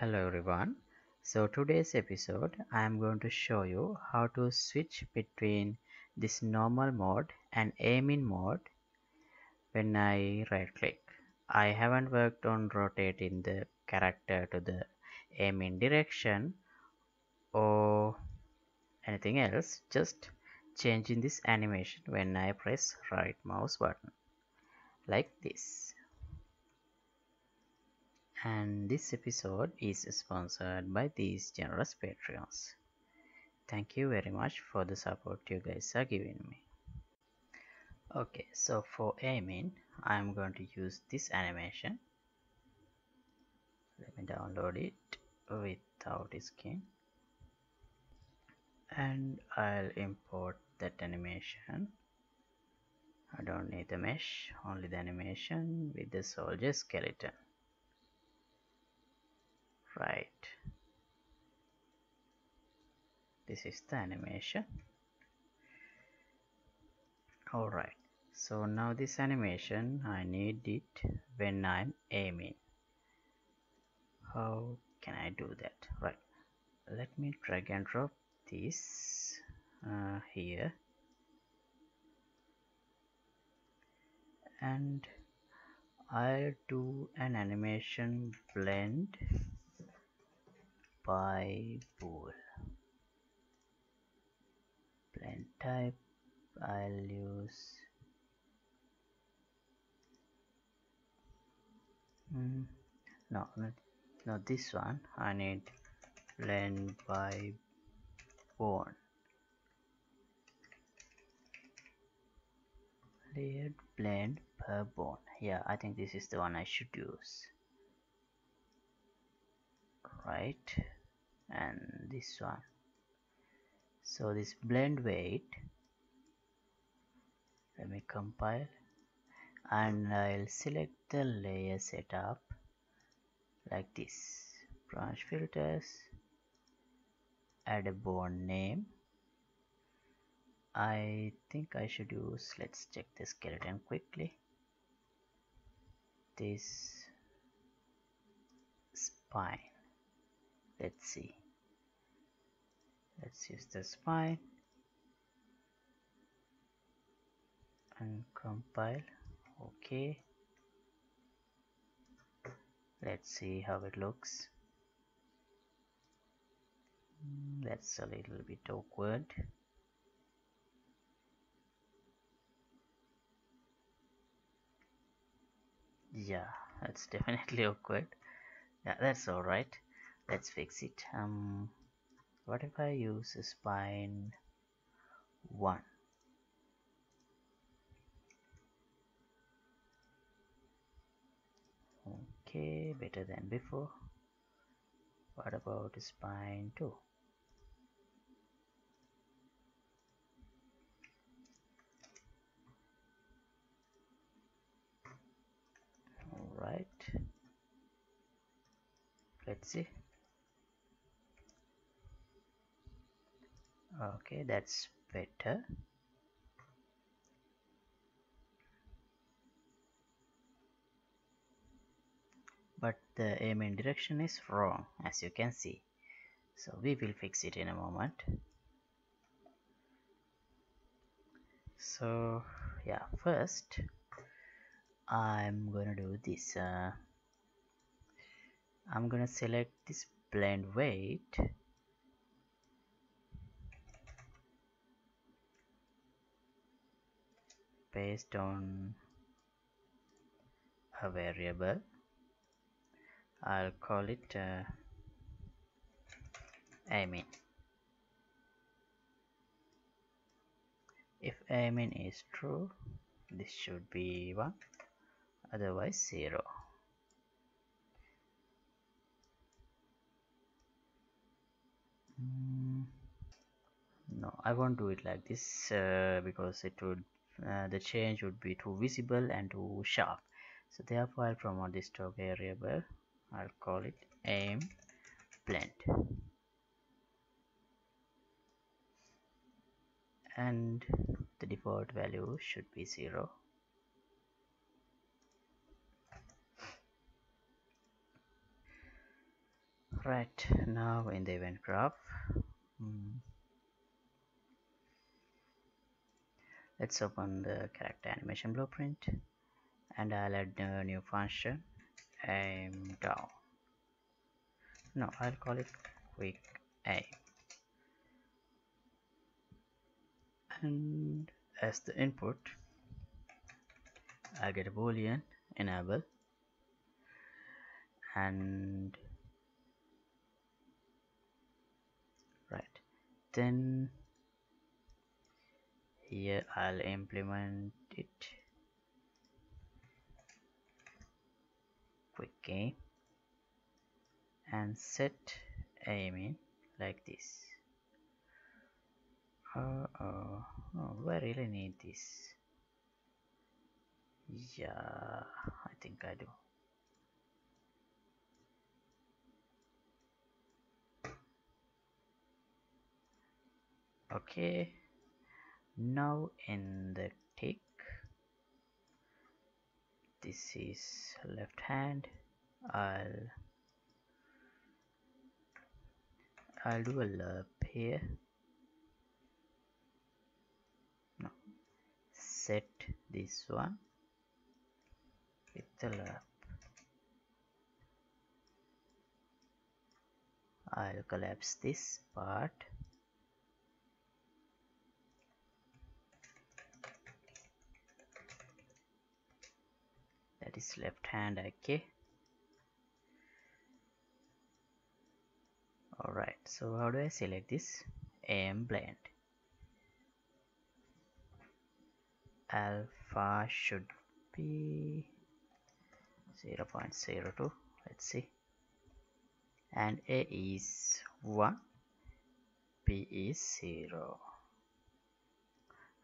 Hello everyone. So today's episode I am going to show you how to switch between this normal mode and aiming mode when I right click. I haven't worked on rotating the character to the aiming direction or anything else, just changing this animation when I press right mouse button like this. And this episode is sponsored by these generous Patreons. Thank you very much for the support you guys are giving me. Okay, so for aiming, I'm going to use this animation. Let me download it without skin. And I'll import that animation. I don't need the mesh, only the animation with the soldier skeleton. Right, this is the animation. Alright, so now this animation I need it when I'm aiming. How can I do that? Right, let me drag and drop this here, and I'll do an animation blend by bool. Blend type I'll use not this one. I need blend by bone, layered blend per bone. Yeah, I think this is the one I should use. Right, and this one. So this blend weight, let me compile, and I'll select the layer setup like this. Branch filters, add a bone name. I think I should use, let's check the skeleton quickly, this spine. Let's use the spine and compile. Okay, let's see how it looks. That's a little bit awkward. Yeah, that's definitely awkward. Yeah, that's alright. Let's fix it. What if I use a spine 1? Okay, better than before. What about spine 2? All right, let's see. Okay, that's better. But the aiming direction is wrong, as you can see. So we will fix it in a moment. So yeah, first I'm gonna do this. I'm gonna select this blend weight. Based on a variable, I'll call it aiming. If aiming is true, this should be 1, otherwise 0. No, I won't do it like this because it would the change would be too visible and too sharp. So therefore I'll promote this to a variable. I'll call it aim blend, and the default value should be 0. Right, now in the event graph, let's open the character animation blueprint, and I'll add a new function, aim down. No, I'll call it quick aim, and as the input I'll get a boolean enable, and right then here I'll implement it quick aim and set aim in like this. Oh, I really need this. Yeah, I think I do. Okay, now in the tick, this is left hand. I'll do a loop here. No, set this one with the loop. I'll collapse this part. That is left hand, okay. Alright, so how do I select this? AM blend. Alpha should be 0.02, let's see. And A is 1, B is 0.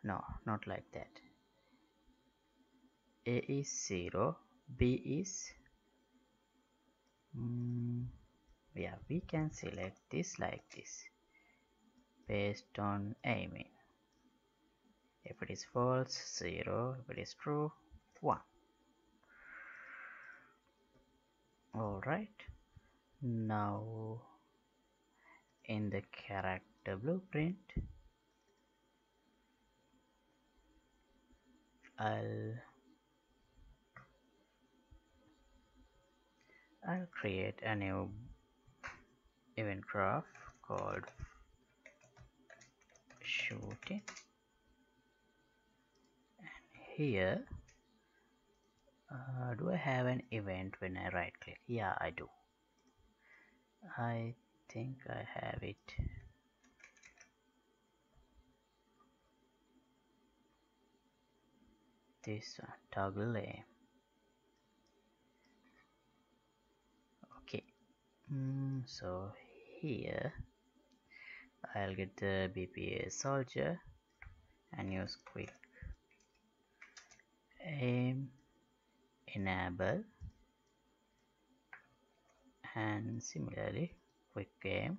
No, not like that. A is 0, B is yeah, we can select this like this based on aiming. If it is false, 0, if it is true, 1. Alright, now in the character blueprint I'll create a new event graph called shooting, and here do I have an event when I right click? Yeah, I do. I think I have it. This one, toggle aim. So here I'll get the BPA soldier and use quick aim enable, and similarly quick aim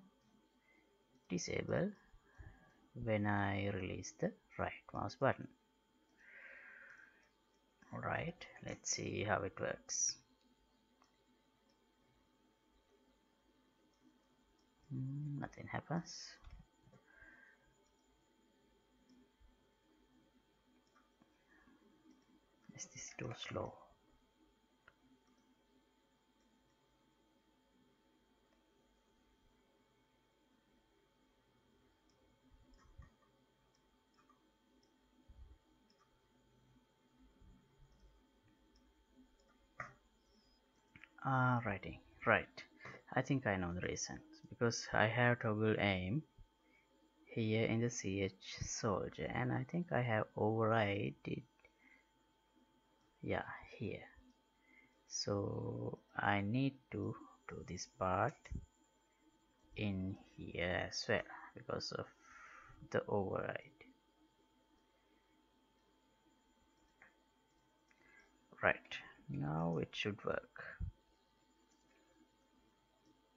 disable when I release the right mouse button. Alright, let's see how it works. Nothing happens. Is this too slow? Alrighty, right. I think I know the reason. Because I have toggle aim here in the CH soldier, and I think I have override it, yeah, here. So I need to do this part in here as well because of the override. Right, now it should work.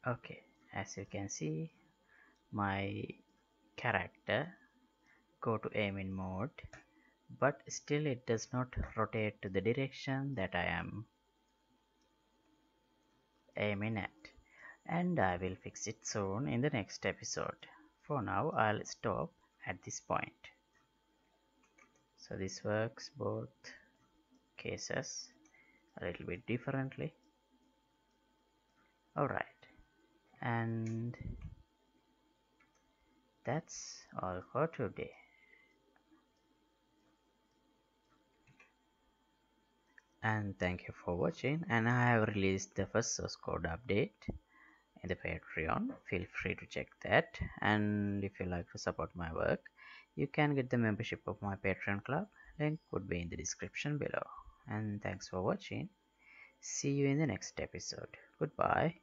Okay, as you can see, my character go to aiming mode, but still it does not rotate to the direction that I am aiming at. and I will fix it soon in the next episode. For now, I'll stop at this point. So this works both cases a little bit differently. Alright, and that's all for today. And thank you for watching, and I have released the first source code update in the Patreon. Feel free to check that, and if you like to support my work, you can get the membership of my Patreon club. Link would be in the description below. And thanks for watching. See you in the next episode. Goodbye.